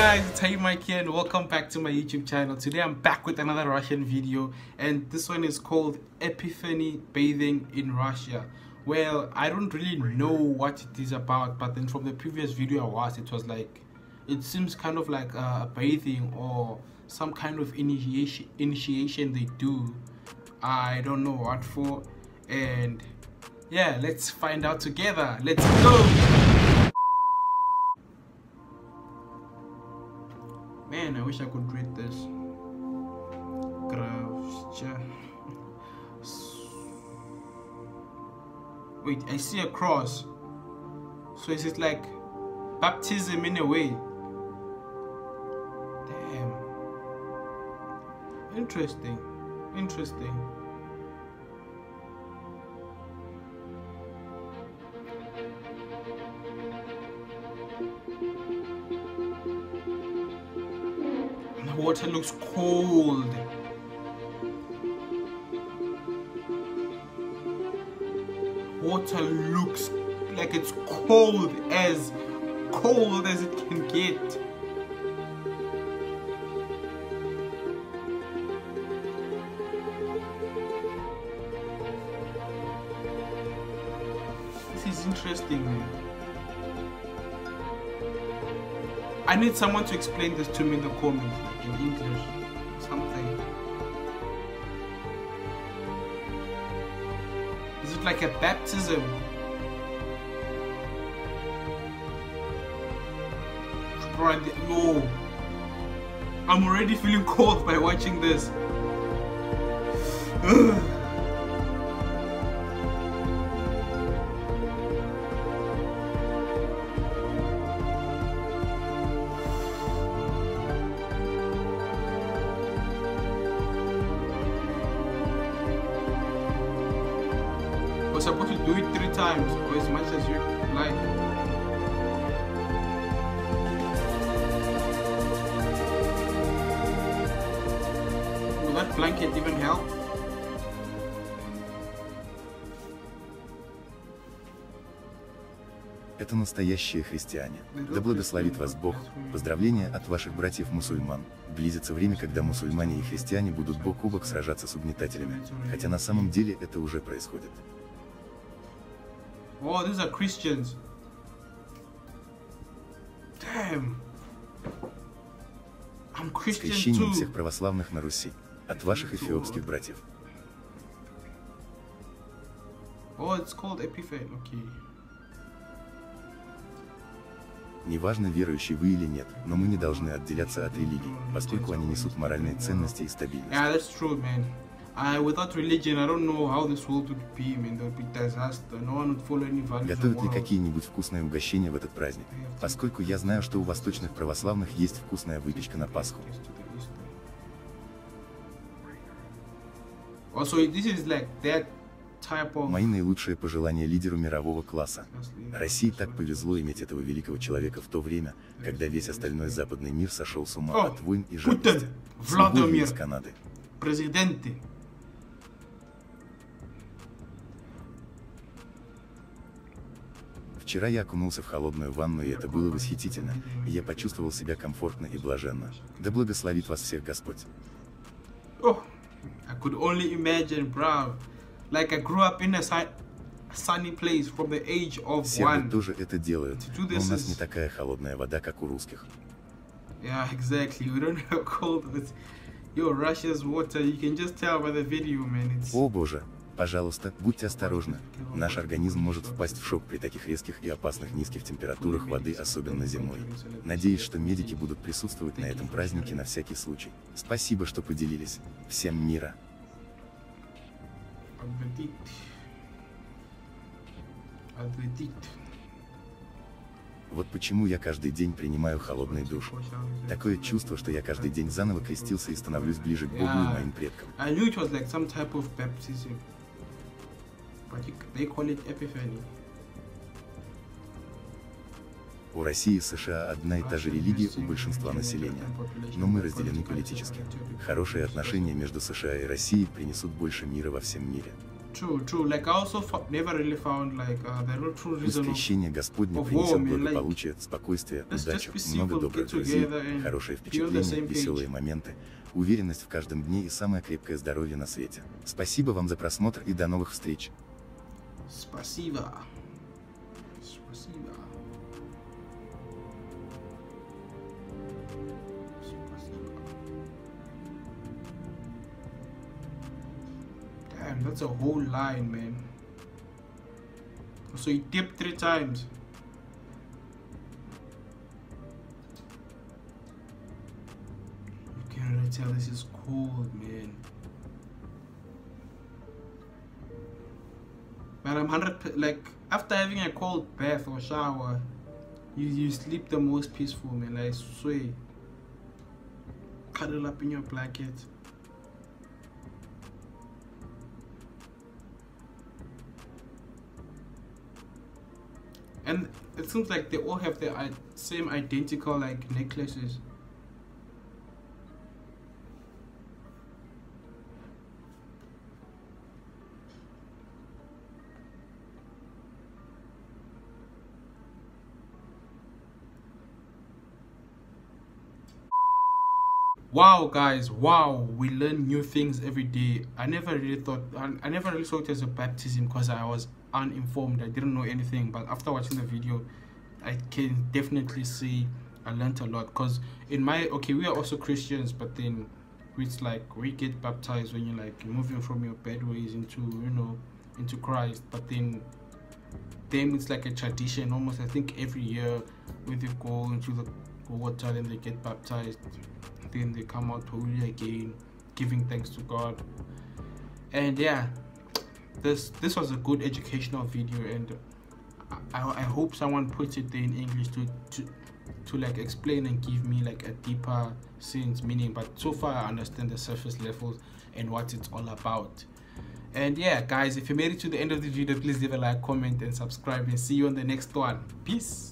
guys, it's Hamikey and welcome back to my YouTube channel. Today I'm back with another Russian video, and this one is called Epiphany Bathing in Russia. Well, I don't really know what it is about, but then from the previous video I watched, it was like, it seems kind of like a bathing or some kind of initiation they do. I don't know what for, and yeah, let's find out together. Let's go! Man, I wish I could read this. Wait, I see a cross. So is it like baptism in a way? Damn. Interesting. Interesting. Water looks cold. Water looks like it's cold as it can get. This is interesting, man. I need someone to explain this to me in the comments, like in English, something. Is it like a baptism? Yo, I'm already feeling cold by watching this. Ugh. You're supposed to do it 3 times or as much as you like. Will that blanket even help? Это настоящие христиане. Да благословит вас Бог. Поздравления от ваших братьев-мусульман. Близится время, когда мусульмане и христиане будут бок о бок сражаться с угнетателями, хотя на самом деле это уже происходит. Oh, these are Christians. Damn. I'm Christian too. Всех православных на Руси от ваших эфиопских братьев. Oh, it's called Epiphany. Okay. Неважно, верующий вы или нет, но мы не должны отделяться от религии, поскольку они несут моральные ценности и стабильность. Yeah, that's true, man. Without religion, I don't know how this world would be, man. There would be disaster. No one would follow any values. Готовят ли какие-нибудь вкусные угощения в этот праздник? Поскольку я знаю, что у восточных православных есть вкусная выпечка на Пасху. Мои наилучшие пожелания лидеру мирового класса. России так повезло иметь этого великого человека в то время, когда весь остальной западный мир сошел с ума от войн и жадности. Владимир из Канады. Президенты. Вчера я окунулся в холодную ванну, и это было восхитительно. Я почувствовал себя комфортно и блаженно. Да благословит вас всех Господь. Oh, I could only imagine, bro. Like I grew up in a sunny place from the age of 1. Сербы тоже это делают, но у нас не такая холодная вода, как у русских. Yeah, exactly. We don't have cold water. Yo, Russia's water. You can just tell by the video, man. It's... О боже. Пожалуйста, будьте осторожны. Наш организм может впасть в шок при таких резких и опасных низких температурах воды, особенно зимой. Надеюсь, что медики будут присутствовать на этом празднике на всякий случай. Спасибо, что поделились. Всем мира. Вот почему я каждый день принимаю холодный душ. Такое чувство, что я каждый день заново крестился и становлюсь ближе к Богу и моим предкам. У России и США одна и та же религия у большинства населения, но мы разделены политически. Хорошие отношения между США и Россией принесут больше мира во всем мире. True. Like I also never really found like there were true reasons. Воскресение Господне принесет благополучие, спокойствие, удачу, много добрых друзей, хорошие впечатления, веселые моменты, уверенность в каждом дне и самое крепкое здоровье на свете. Спасибо вам за просмотр и до новых встреч. Спасибо. Damn, that's a whole line, man. So he tipped 3 times. You can't really tell this is cold, man. Man, I'm 100%, like, after having a cold bath or shower, you sleep the most peaceful, man. Like, sway. Cuddle up in your blanket. And it seems like they all have their same identical like necklaces. Wow, guys, wow, we learn new things every day. I never really thought it as a baptism because I was uninformed. I didn't know anything, but after watching the video I can definitely see I learned a lot, because in my we are also Christians, but then it's like we get baptized when you're like moving from your bad ways into, you know, into Christ. But then it's like a tradition almost. I think every year when they go into the water, then they get baptized, then they come out holy again, giving thanks to God. And yeah, this was a good educational video, and I hope someone puts it there in English to like explain and give me like a deeper sense, meaning. But so far I understand the surface levels and what it's all about. And yeah, guys, if you made it to the end of this video, please leave a like, comment and subscribe, and see you on the next one. Peace.